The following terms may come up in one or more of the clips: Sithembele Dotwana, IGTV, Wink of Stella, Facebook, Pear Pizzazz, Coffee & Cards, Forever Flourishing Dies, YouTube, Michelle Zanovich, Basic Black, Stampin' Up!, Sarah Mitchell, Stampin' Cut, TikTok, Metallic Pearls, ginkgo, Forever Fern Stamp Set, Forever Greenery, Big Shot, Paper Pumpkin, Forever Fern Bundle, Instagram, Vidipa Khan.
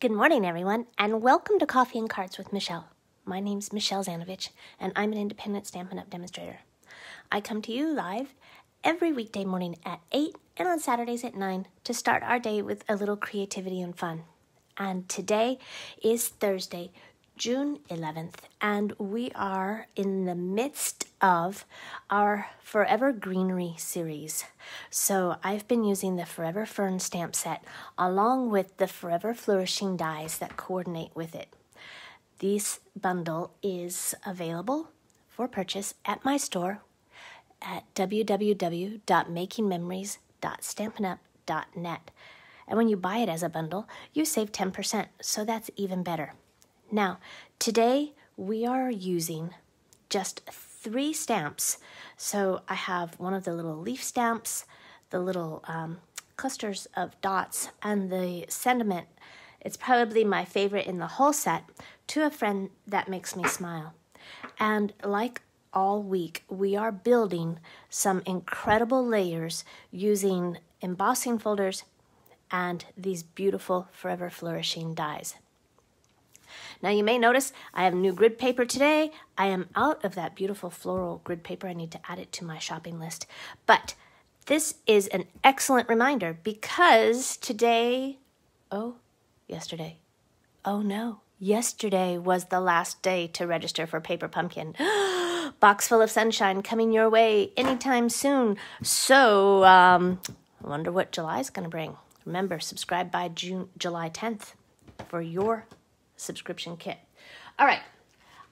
Good morning, everyone, and welcome to Coffee and Cards with Michelle. My name's Michelle Zanovich, and I'm an independent Stampin' Up! Demonstrator. I come to you live every weekday morning at 8 and on Saturdays at 9 to start our day with a little creativity and fun. And today is Thursday, June 11th, and we are in the midst of our Forever Greenery series. So I've been using the Forever Fern Stamp Set along with the Forever Flourishing Dies that coordinate with it. This bundle is available for purchase at my store at www.makingmemories.stampinup.net. And when you buy it as a bundle, you save 10%, so that's even better. Now, today we are using just 3 stamps. So I have one of the little leaf stamps, the little clusters of dots, and the sentiment. It's probably my favorite in the whole set, To a Friend That Makes Me Smile. And like all week, we are building some incredible layers using embossing folders and these beautiful Forever Flourishing dies. Now you may notice I have new grid paper today. I am out of that beautiful floral grid paper. I need to add it to my shopping list. But this is an excellent reminder because today, yesterday was the last day to register for Paper Pumpkin. Box full of sunshine coming your way anytime soon. So I wonder what July's gonna bring. Remember, subscribe by July 10th for your subscription kit. All right,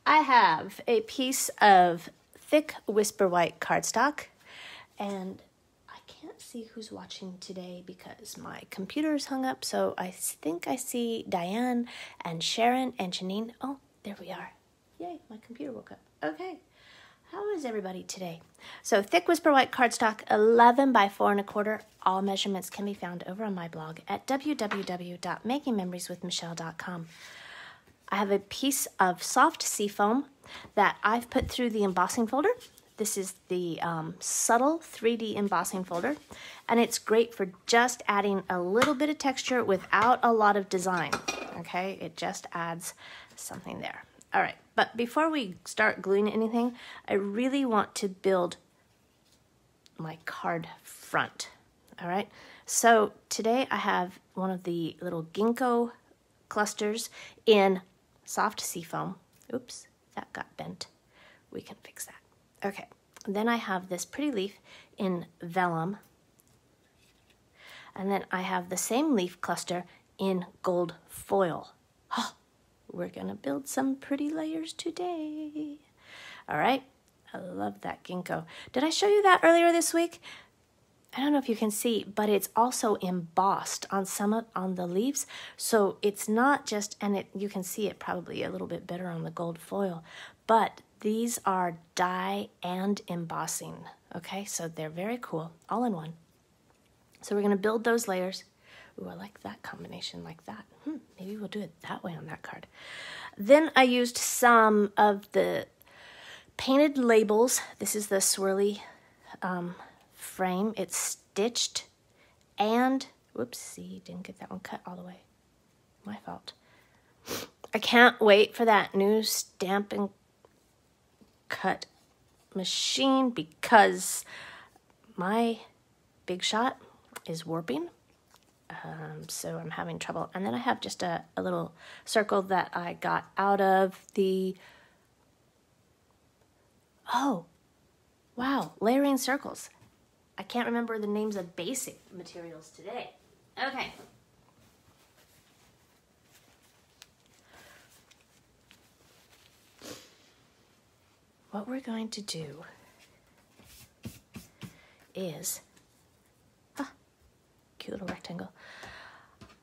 I have a piece of thick Whisper White cardstock, and I can't see who's watching today because my computer's hung up, so I think I see Diane and Sharon and Janine. Oh, there we are. Yay, my computer woke up. Okay, how is everybody today? So thick Whisper White cardstock, 11 by 4 1/4. All measurements can be found over on my blog at www.makingmemorieswithmichelle.com. I have a piece of soft seafoam that I've put through the embossing folder. This is the subtle 3D embossing folder, and it's great for just adding a little bit of texture without a lot of design, okay? It just adds something there. All right, but before we start gluing anything, I really want to build my card front, all right? So today I have one of the little ginkgo clusters in soft seafoam. Oops, that got bent. We can fix that. Okay, then I have this pretty leaf in vellum. And then I have the same leaf cluster in gold foil. Oh, we're gonna build some pretty layers today. All right, I love that ginkgo. Did I show you that earlier this week? I don't know if you can see, but it's also embossed on on the leaves. So it's not just, and you can see it probably a little bit better on the gold foil, but these are dye and embossing. Okay, so they're very cool, all in one. So we're gonna build those layers. Ooh, I like that combination like that. Maybe we'll do it that way on that card. Then I used some of the painted labels. This is the swirly frame. It's stitched and, whoopsie, didn't get that one cut all the way. My fault. I can't wait for that new Stampin' Cut machine because my Big Shot is warping. So I'm having trouble. And then I have just a little circle that I got out of the, oh, wow, layering circles. I can't remember the names of basic materials today. Okay. What we're going to do is, cute little rectangle,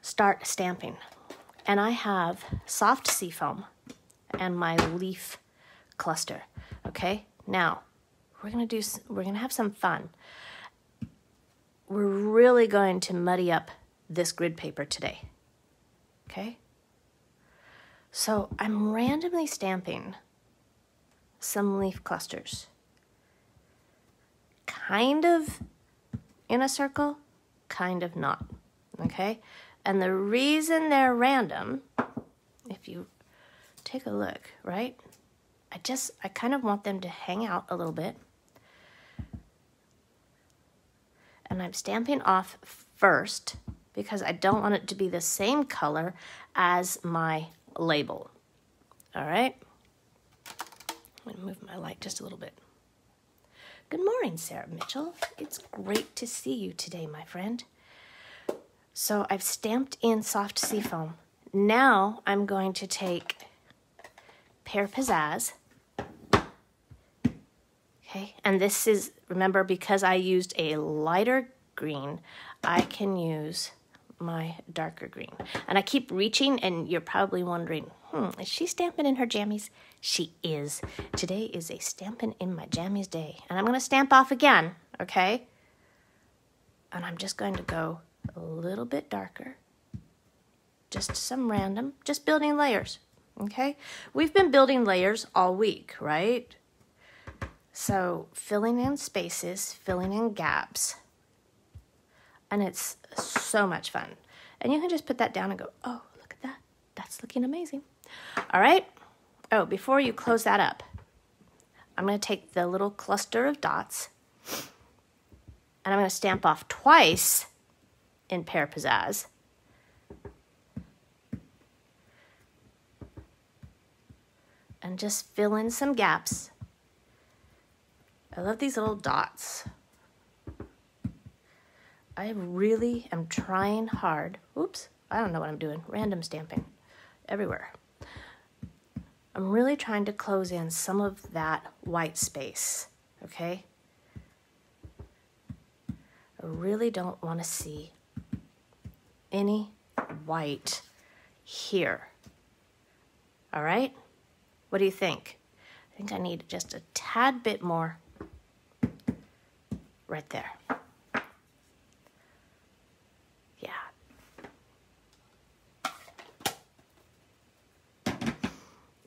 start stamping. And I have soft seafoam and my leaf cluster, okay? Now, we're gonna have some fun. We're really going to muddy up this grid paper today, okay? So I'm randomly stamping some leaf clusters, kind of in a circle, kind of not, okay? And the reason they're random, if you take a look, right? I kind of want them to hang out a little bit. And I'm stamping off first because I don't want it to be the same color as my label. All right. I'm gonna move my light just a little bit. Good morning, Sarah Mitchell. It's great to see you today, my friend. So I've stamped in soft seafoam. Now I'm going to take Pear Pizzazz. Okay, and this is, remember, because I used a lighter green, I can use my darker green. And I keep reaching, and you're probably wondering, is she stamping in her jammies? She is. Today is a stamping in my jammies day. And I'm gonna stamp off again, okay? And I'm just going to go a little bit darker. Just some random, just building layers, okay? We've been building layers all week, right? So filling in spaces, filling in gaps, and it's so much fun. And you can just put that down and go, oh, look at that. That's looking amazing. All right. Oh, before you close that up, I'm going to take the little cluster of dots, and I'm going to stamp off twice in Pear Pizzazz. And just fill in some gaps. I love these little dots. I really am trying hard. Oops, I don't know what I'm doing. Random stamping everywhere. I'm really trying to close in some of that white space, okay? I really don't want to see any white here. All right? What do you think? I think I need just a tad bit more right there.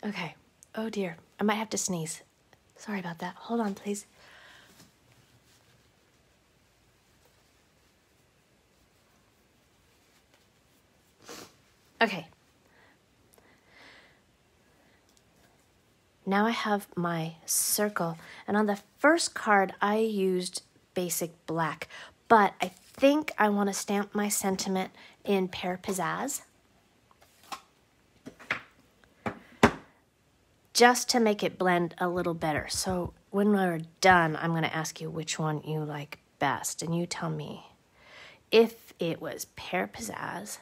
Okay, oh dear, I might have to sneeze. Sorry about that, hold on please. Okay. Now I have my circle, and on the first card I used Basic Black, but I think I want to stamp my sentiment in Pear Pizzazz, just to make it blend a little better. So when we're done, I'm gonna ask you which one you like best, and you tell me if it was Pear Pizzazz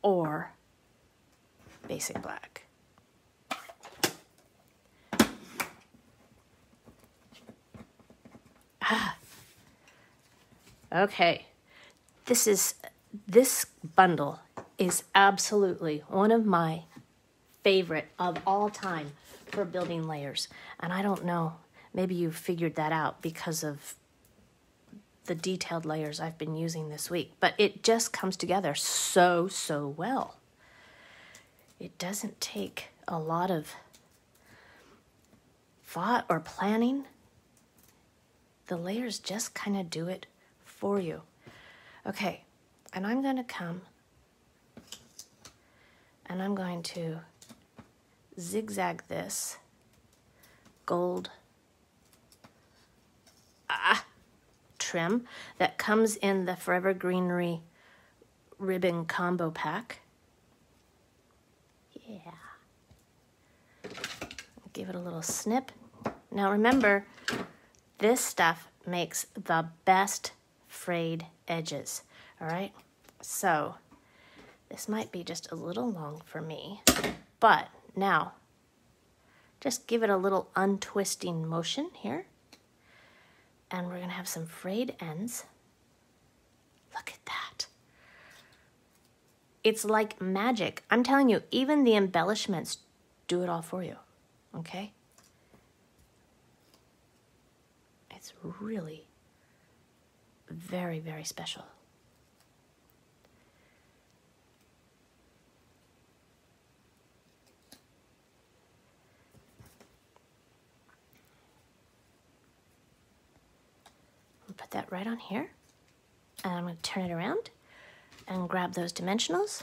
or Basic Black. Ah. Okay, this bundle is absolutely one of my favorite of all time for building layers. And I don't know, maybe you figured that out because of the detailed layers I've been using this week, but it just comes together so, so well. It doesn't take a lot of thought or planning. The layers just kind of do it for you. Okay, and I'm gonna come and I'm going to zigzag this gold trim that comes in the Forever Greenery ribbon combo pack. Yeah. Give it a little snip. Now remember, this stuff makes the best frayed edges, all right? So this might be just a little long for me, but now, just give it a little untwisting motion here, and we're gonna have some frayed ends. Look at that. It's like magic. I'm telling you, even the embellishments do it all for you, okay? It's really very, very special. Put that right on here, and I'm going to turn it around, and grab those dimensionals.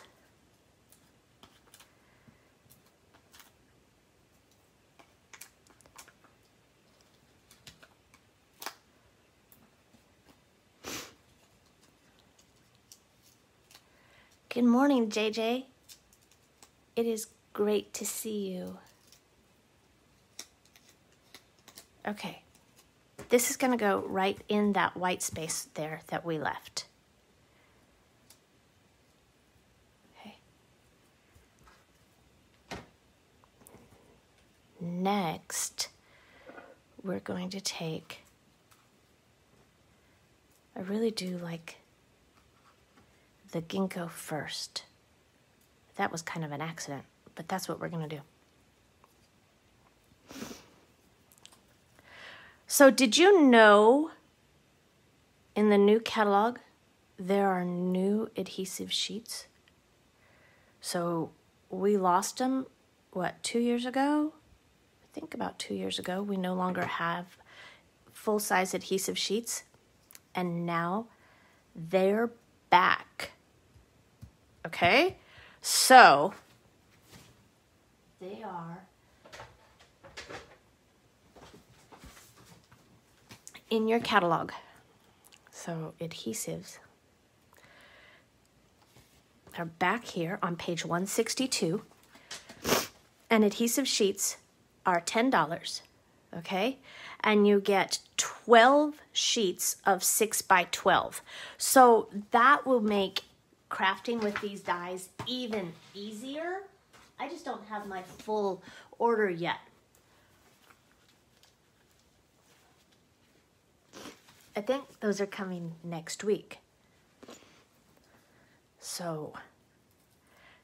Good morning, JJ. It is great to see you. Okay, this is gonna go right in that white space there that we left. Okay. Next, we're going to take, I really do like the ginkgo first. That was kind of an accident, but that's what we're gonna do. So did you know in the new catalog, there are new adhesive sheets? So we lost them, what, 2 years ago? I think about 2 years ago, we no longer have full-size adhesive sheets, and now they're back, okay? So they are in your catalog. So adhesives are back here on page 162, and adhesive sheets are $10, okay? And you get 12 sheets of 6 by 12. So that will make crafting with these dies even easier. I just don't have my full order yet. I think those are coming next week. So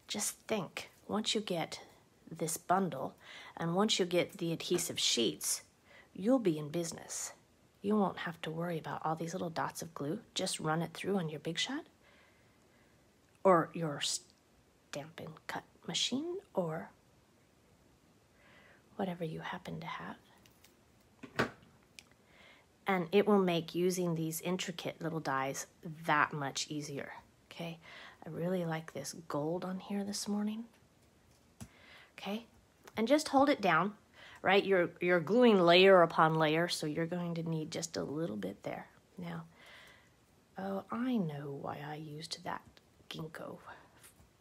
just think, once you get this bundle and once you get the adhesive sheets, you'll be in business. You won't have to worry about all these little dots of glue. Just run it through on your Big Shot or your Stampin' Cut machine or whatever you happen to have. And it will make using these intricate little dies that much easier, okay? I really like this gold on here this morning, okay? And just hold it down, right? You're gluing layer upon layer, so you're going to need just a little bit there. Now, oh, I know why I used that ginkgo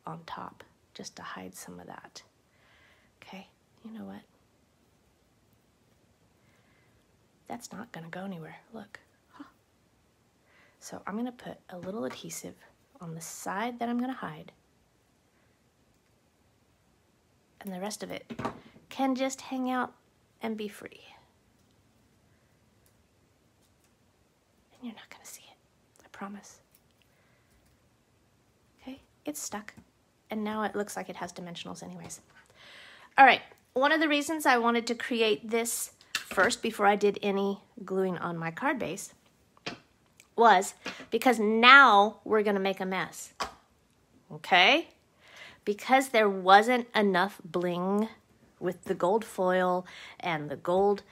on top, just to hide some of that, okay? You know what? That's not gonna go anywhere, look. Huh. So I'm gonna put a little adhesive on the side that I'm gonna hide. And the rest of it can just hang out and be free. And you're not gonna see it, I promise. Okay, it's stuck. And now it looks like it has dimensionals anyways. All right, one of the reasons I wanted to create this first, before I did any gluing on my card base, was because now we're gonna make a mess, okay? Because there wasn't enough bling with the gold foil and the gold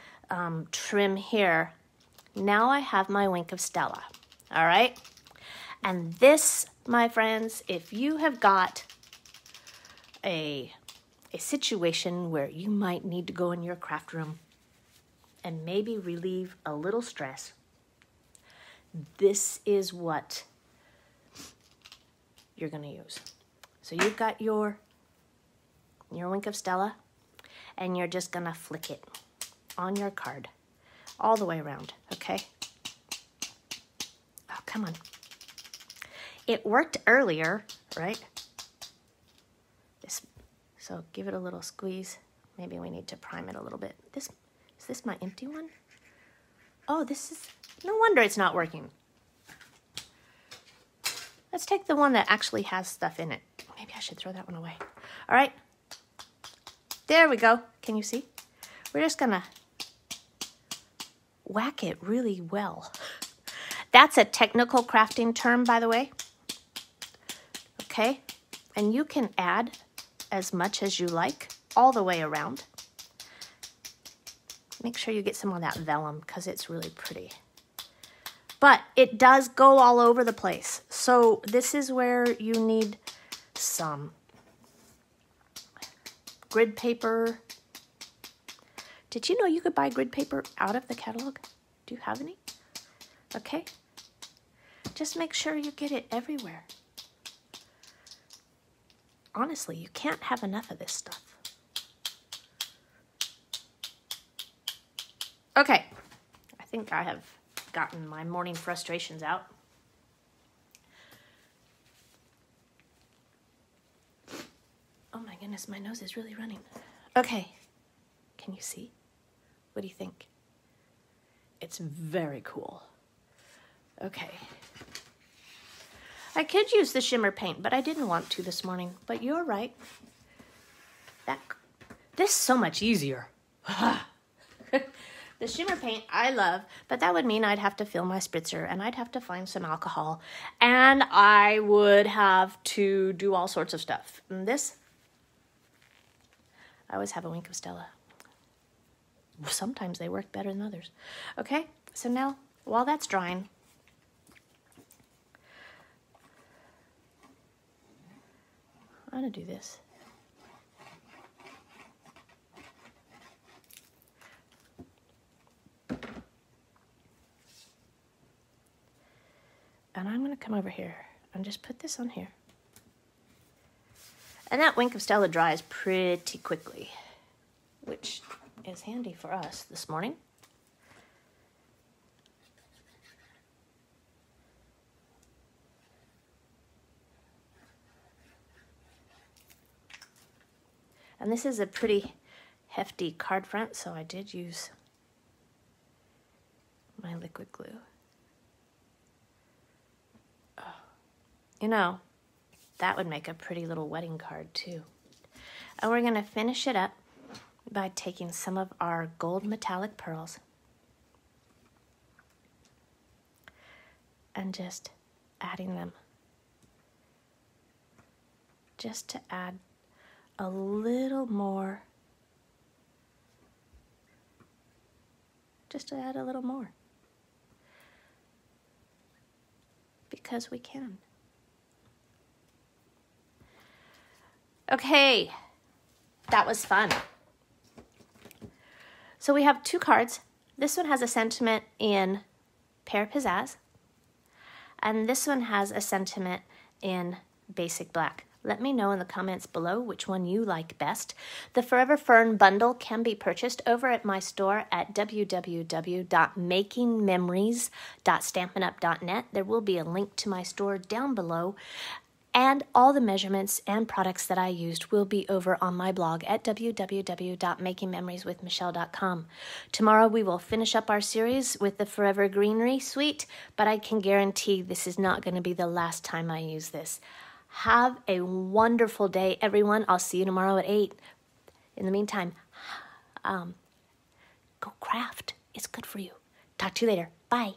trim here, now I have my Wink of Stella, all right? And this, my friends, if you have got a situation where you might need to go in your craft room and maybe relieve a little stress, this is what you're gonna use. So you've got your Wink of Stella, and you're just gonna flick it on your card all the way around, okay? Oh, come on. It worked earlier, right? This, so give it a little squeeze. Maybe we need to prime it a little bit. Is this my empty one? Oh, this is, no wonder it's not working. Let's take the one that actually has stuff in it. Maybe I should throw that one away. All right, there we go. Can you see? We're just gonna whack it really well. That's a technical crafting term, by the way. Okay, and you can add as much as you like all the way around. Make sure you get some of that vellum because it's really pretty. But it does go all over the place. So this is where you need some grid paper. Did you know you could buy grid paper out of the catalog? Do you have any? Okay. Just make sure you get it everywhere. Honestly, you can't have enough of this stuff. Okay, I think I have gotten my morning frustrations out. Oh my goodness, my nose is really running. Okay, can you see? What do you think? It's very cool. Okay. I could use the shimmer paint, but I didn't want to this morning. But you're right. This is so much easier. The shimmer paint I love, but that would mean I'd have to fill my spritzer and I'd have to find some alcohol and I would have to do all sorts of stuff. And this, I always have a Wink of Stella. Sometimes they work better than others. Okay, so now while that's drying, I'm gonna do this. And I'm gonna come over here and just put this on here. And that Wink of Stella dries pretty quickly, which is handy for us this morning. And this is a pretty hefty card front, so I did use my liquid glue. You know, that would make a pretty little wedding card too. And we're gonna finish it up by taking some of our gold metallic pearls and just adding them. Just to add a little more. Just to add a little more. Because we can. Okay, that was fun. So we have two cards. This one has a sentiment in Pear Pizzazz, and this one has a sentiment in Basic Black. Let me know in the comments below which one you like best. The Forever Fern bundle can be purchased over at my store at www.makingmemories.stampinup.net. There will be a link to my store down below. And all the measurements and products that I used will be over on my blog at www.makingmemorieswithmichelle.com. Tomorrow we will finish up our series with the Forever Greenery suite, but I can guarantee this is not going to be the last time I use this. Have a wonderful day, everyone. I'll see you tomorrow at 8. In the meantime, go craft. It's good for you. Talk to you later. Bye.